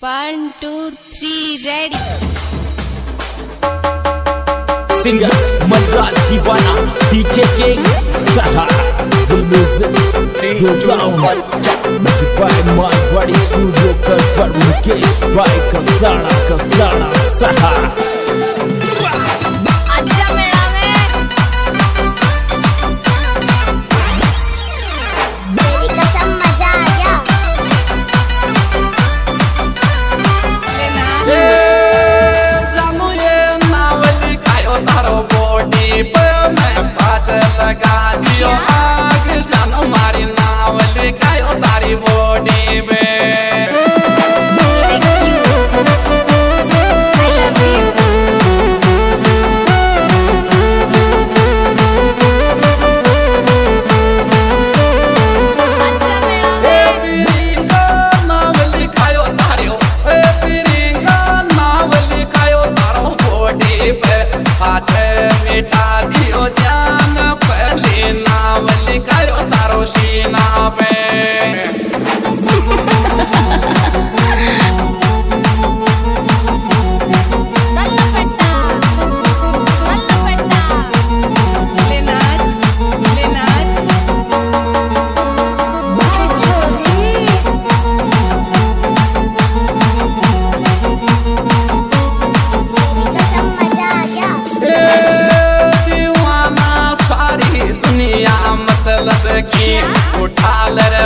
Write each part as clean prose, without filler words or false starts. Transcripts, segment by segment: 1 2 3 ready. Singer Manraj Deewana DJ के सहा studio कर पर मुकेश भाई का साड़ा सहा। I love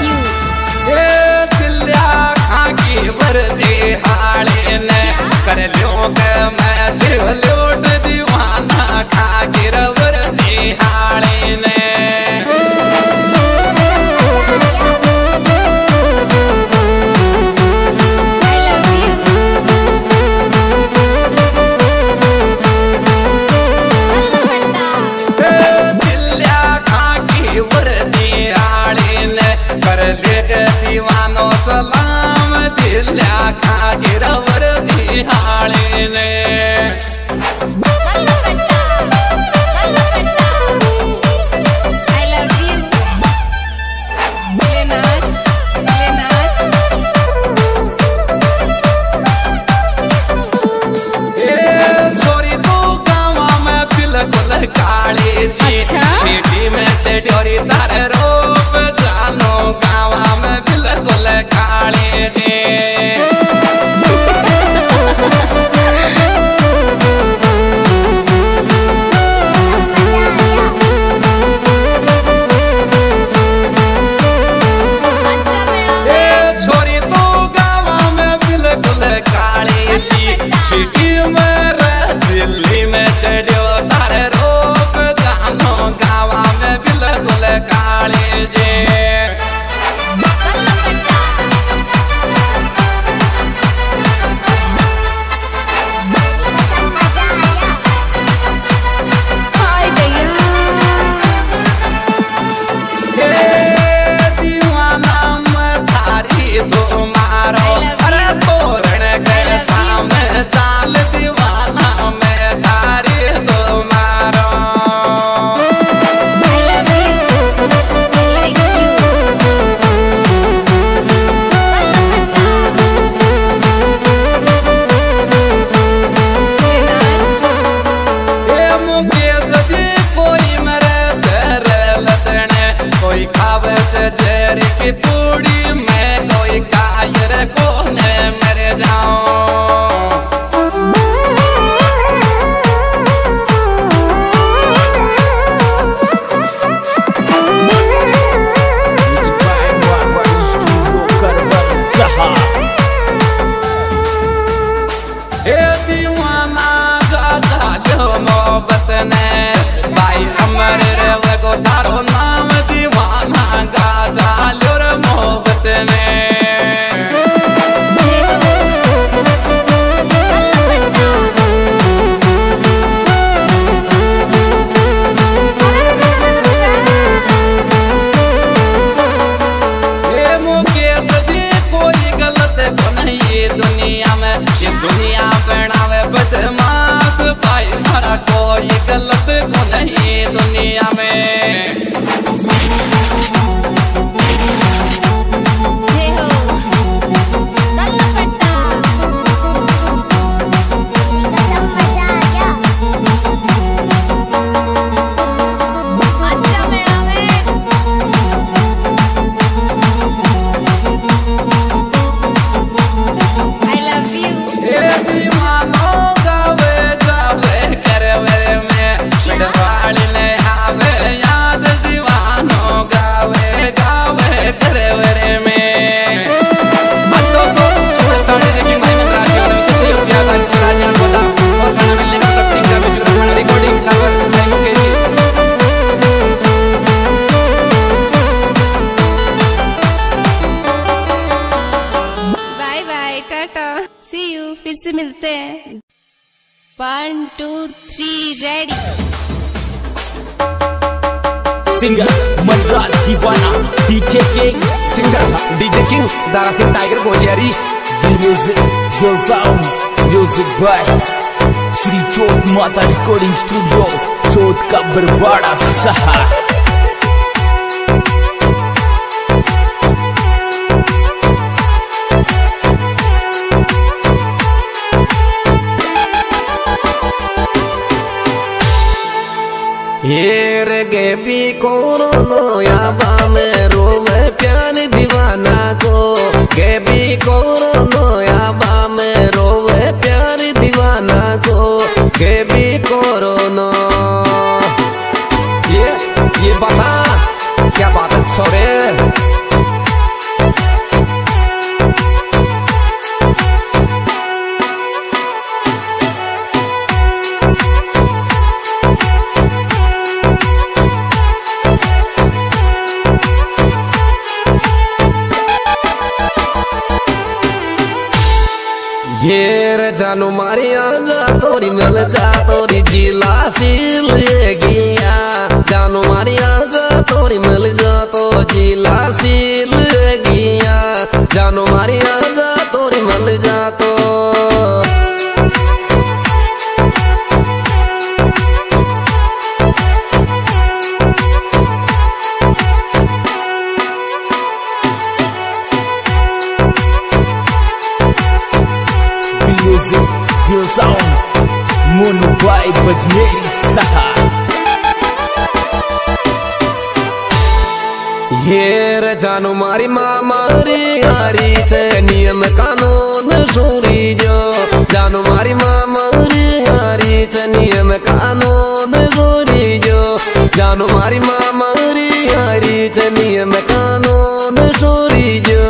you. मोहब्बत ने भाई अमर रगो तारो नाम दीवाना गा चालो रे मोहब्बत ने। दुनिया बनावे बदमाश भाई मारा कोई गलत को नहीं दुनिया में। See you, फिर से मिलते हैं। 1 2 3 ready. Singer Manraj Deewana DJ king Dara Singh tiger गोजेरी म्यूजिक म्यूजिक बाय श्री चोट माता रिकॉर्डिंग स्टूडियो चोट का बरवाड़ा सहा। ये रे भी कोनो नोयाबा में रोवे प्यार दीवाना को के भी कोनो नोयाबा में रोवे प्यार दीवाना को के भी कोरोनो। ये बता क्या बात है छोरे ये रे जानू मारी आजा तोरी मिल जा तोरी जिला सील गिया जानू मारी आजा तोरी मिल जा तो जिला सील गिया जानू मारी आजा तोरी मिल जा तो। मोनू भाई बजनेरी सहा। ये जानू मारी मामा रे आरी चे नियम कानून सूरी जो जानू मारी मामा रे आरी चे नियम कानून सूरी जो जानू मारी मामा रे आरी चे नियम कानून सूरी जो।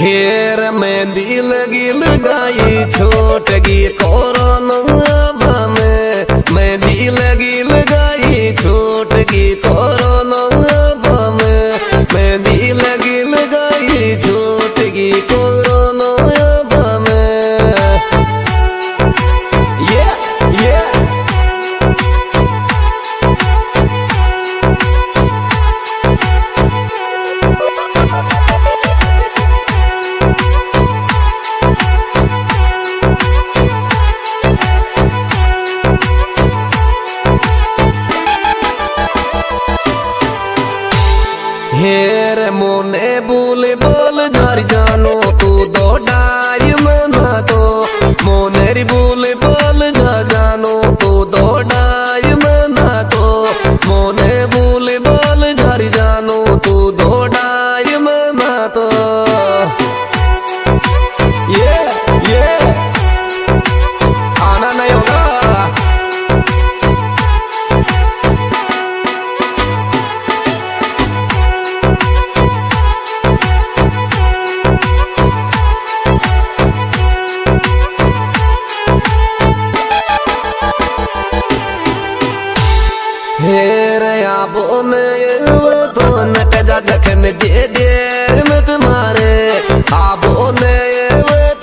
हेर में दिल गिल गाई छोट गी कोरोना में दिल गिल गाई छोट गी कोरोना में दिल गिल गाई छोट गी कोरोना में। ये हेर मोने बोल बोल झर जानो तू दो डारी मना तो मोनेरी बोल बोल झर जानो तू दो डारी मना तो मोने बोल बोल झर जानो तू दो डारी बोन दोन टजा जखन दे देर में तुम्हारे आ बोन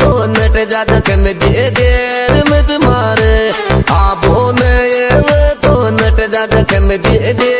दोन टजा जखन दे देर में तुम्हारे आ बोन दोन टजा जखन दे दे